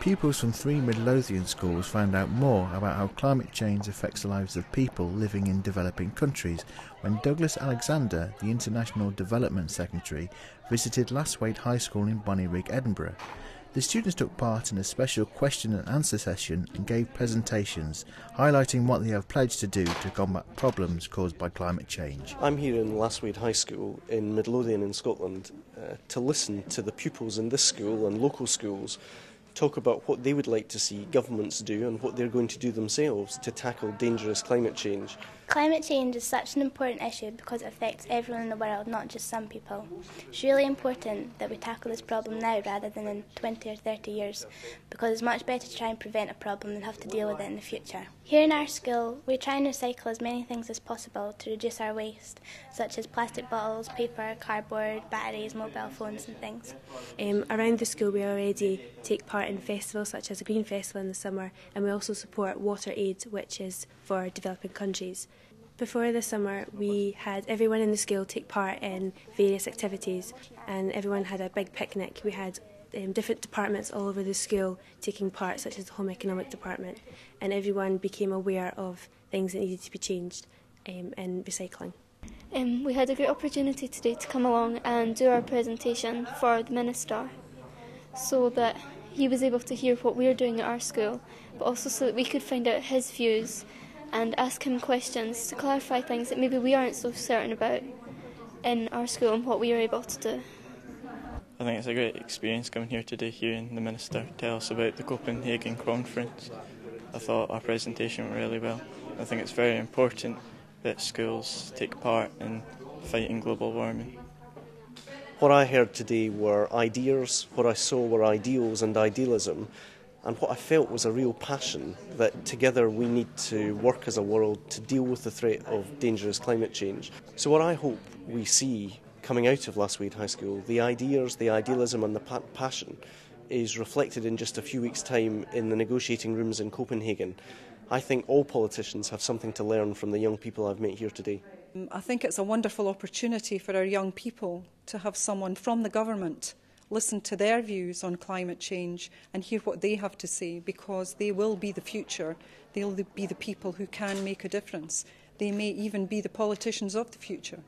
Pupils from three Midlothian schools found out more about how climate change affects the lives of people living in developing countries when Douglas Alexander, the International Development Secretary, visited Lasswade High School in Bonnyrigg, Edinburgh. The students took part in a special question and answer session and gave presentations highlighting what they have pledged to do to combat problems caused by climate change. I'm here in Lasswade High School in Midlothian in Scotland to listen to the pupils in this school and local schools talk about what they would like to see governments do and what they're going to do themselves to tackle dangerous climate change. Climate change is such an important issue because it affects everyone in the world, not just some people. It's really important that we tackle this problem now rather than in 20 or 30 years because it's much better to try and prevent a problem than have to deal with it in the future. Here in our school, we try and recycle as many things as possible to reduce our waste, such as plastic bottles, paper, cardboard, batteries, mobile phones and things. Around the school we already take part in festivals such as a Green Festival in the summer, and we also support WaterAid, which is for developing countries. Before the summer we had everyone in the school take part in various activities and everyone had a big picnic. We had different departments all over the school taking part, such as the Home Economic Department, and everyone became aware of things that needed to be changed in recycling. We had a great opportunity today to come along and do our presentation for the Minister so that he was able to hear what we were doing at our school, but also so that we could find out his views and ask him questions to clarify things that maybe we aren't so certain about in our school and what we are able to do. I think it's a great experience coming here today, hearing the Minister tell us about the Copenhagen conference. I thought our presentation went really well. I think it's very important that schools take part in fighting global warming. What I heard today were ideas, what I saw were ideals and idealism, and what I felt was a real passion that together we need to work as a world to deal with the threat of dangerous climate change. So what I hope we see coming out of Lasswade High School, the ideas, the idealism and the passion is reflected in just a few weeks' time in the negotiating rooms in Copenhagen. I think all politicians have something to learn from the young people I've met here today. I think it's a wonderful opportunity for our young people to have someone from the government listen to their views on climate change and hear what they have to say, because they will be the future. They'll be the people who can make a difference. They may even be the politicians of the future.